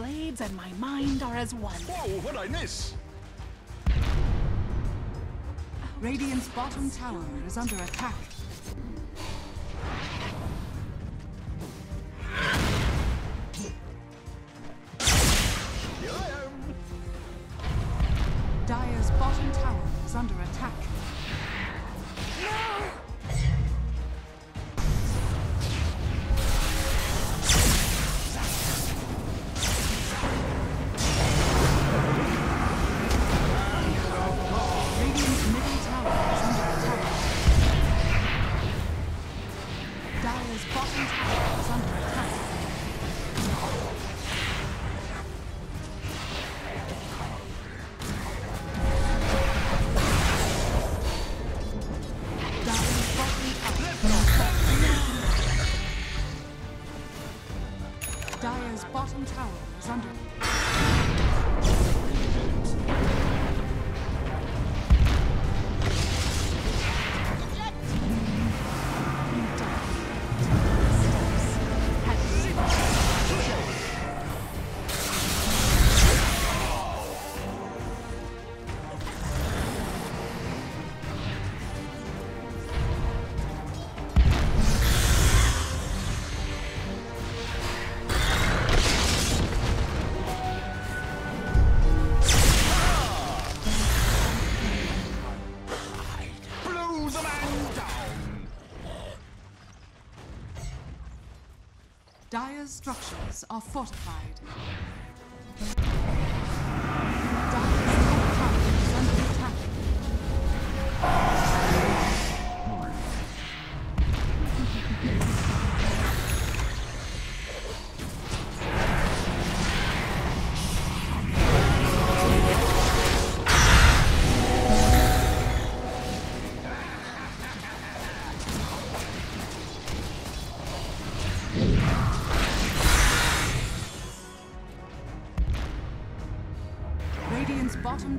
blades and my mind are as one. Whoa, what'd I miss? Radiant's bottom tower is under attack. Here I am. Dire's bottom tower is under attack. No! Dire's bottom tower is under Dire's structures are fortified. Dire's top tower is under attack. Radiant's bottom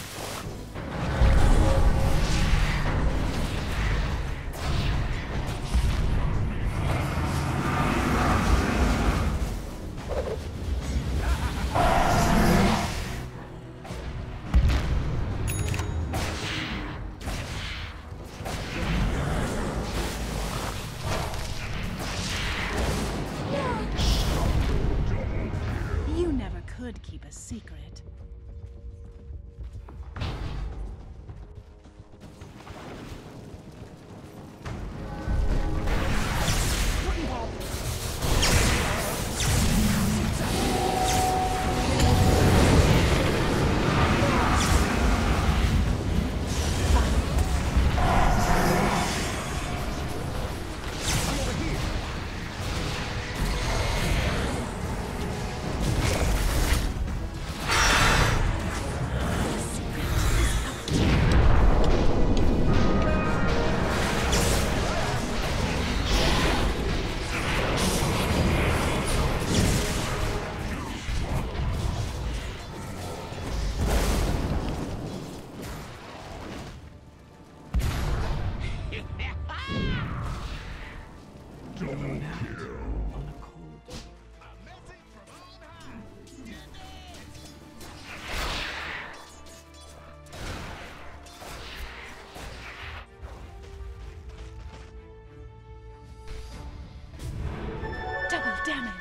Could keep a secret. Damage.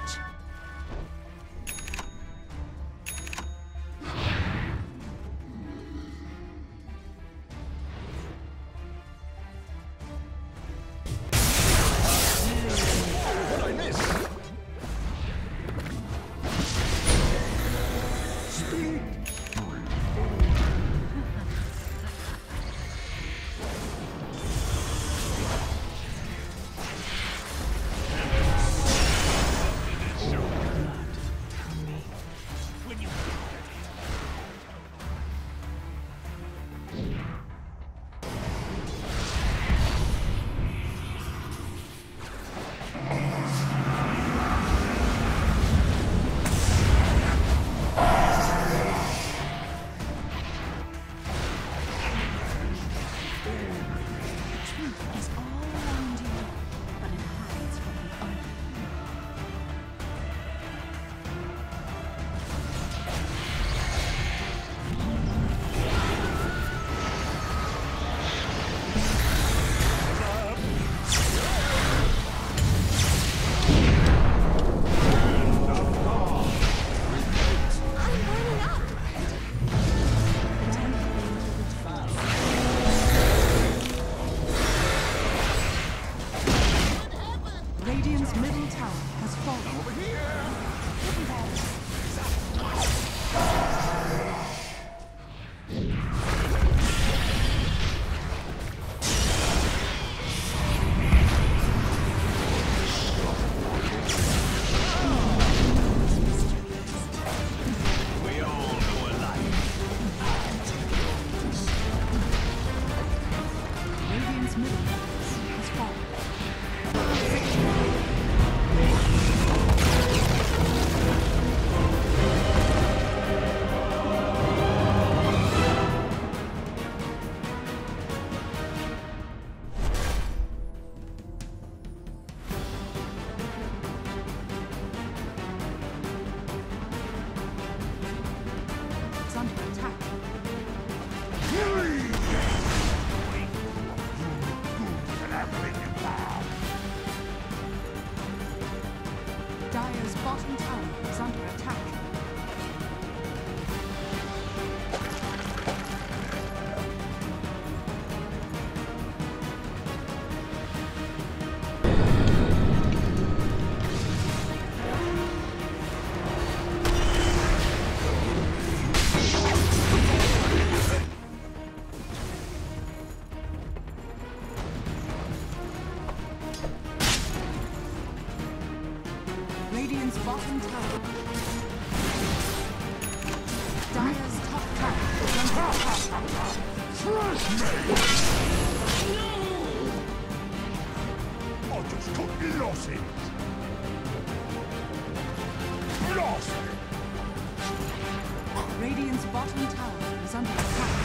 Radiant's middle tower has fallen. Over here. We all know a life. I take yours. Radiant's middle tower has fallen. Dire's bottom tower is under attack. Radiant's bottom tower. Dire's top tower. Trust me! No! I just took the losses. Lost! Radiant's bottom tower is under attack.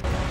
But